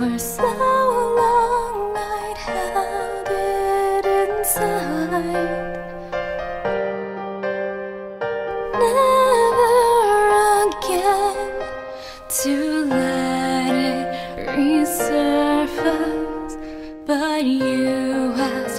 For so long I'd held it inside. Never again to let it resurface, but you have